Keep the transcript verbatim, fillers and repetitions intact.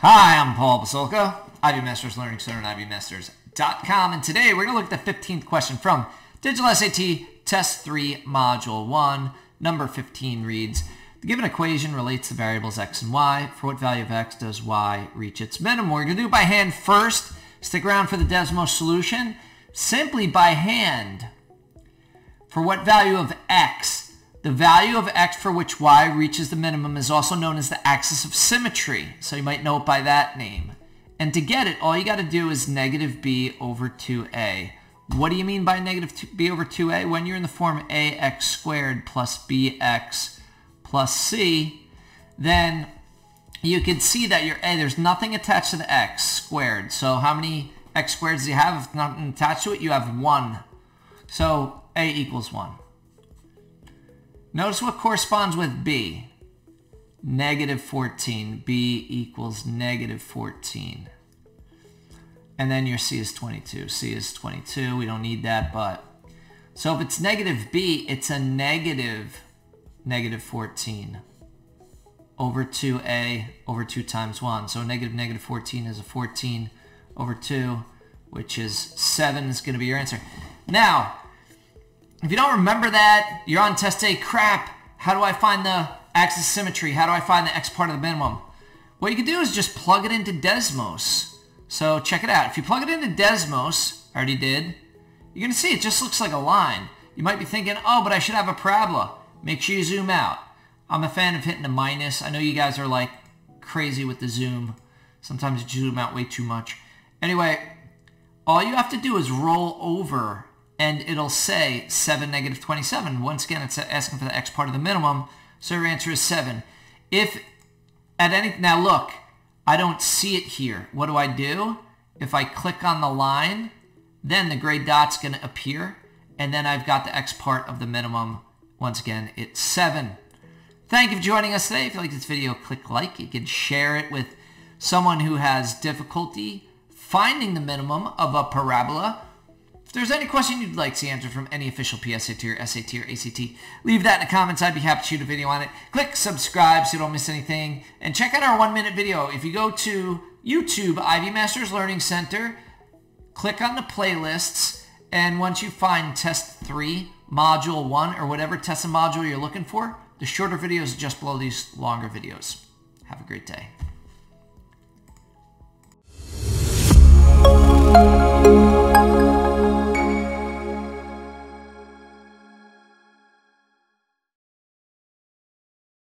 Hi, I'm Paul Basulka, Ivy Masters Learning Center and Ivy Masters dot com, and today we're going to look at the fifteenth question from Digital S A T Test three Module one. Number fifteen reads, the given equation relates the variables x and y. For what value of x does y reach its minimum? We're going to do it by hand first. Stick around for the Desmos solution. Simply by hand. For what value of x? The value of x for which y reaches the minimum is also known as the axis of symmetry. So you might know it by that name. And to get it, all you got to do is negative b over two a. What do you mean by negative b over two a? When you're in the form ax squared plus bx plus c, then you can see that your a, there's nothing attached to the x squared. So how many x squareds do you have? If nothing attached to it, you have one. So a equals one. Notice what corresponds with b. negative fourteen. b equals negative fourteen. And then your c is twenty-two. c is twenty-two. We don't need that, but... So if it's negative b, it's a negative negative fourteen over two a over two times one. So negative negative fourteen is a fourteen over two, which is seven is going to be your answer. Now... if you don't remember that, you're on test day, crap, how do I find the axis of symmetry? How do I find the x part of the minimum? What you can do is just plug it into Desmos. So check it out. If you plug it into Desmos, I already did, you're going to see it just looks like a line. You might be thinking, oh, but I should have a parabola. Make sure you zoom out. I'm a fan of hitting a minus. I know you guys are like crazy with the zoom. Sometimes you zoom out way too much. Anyway, all you have to do is roll over and it'll say seven, negative twenty-seven. Once again, it's asking for the x part of the minimum, so your answer is seven. If at any, now look, I don't see it here. What do I do? If I click on the line, then the gray dot's gonna appear, and then I've got the x part of the minimum. Once again, it's seven. Thank you for joining us today. If you like this video, click like. You can share it with someone who has difficulty finding the minimum of a parabola. If there's any question you'd like to see answered from any official P S A T or S A T or A C T, leave that in the comments. I'd be happy to shoot a video on it. Click subscribe so you don't miss anything. And check out our one-minute video. If you go to YouTube, Ivy Masters Learning Center, click on the playlists, and once you find Test three, Module one, or whatever test and module you're looking for, the shorter videos are just below these longer videos. Have a great day.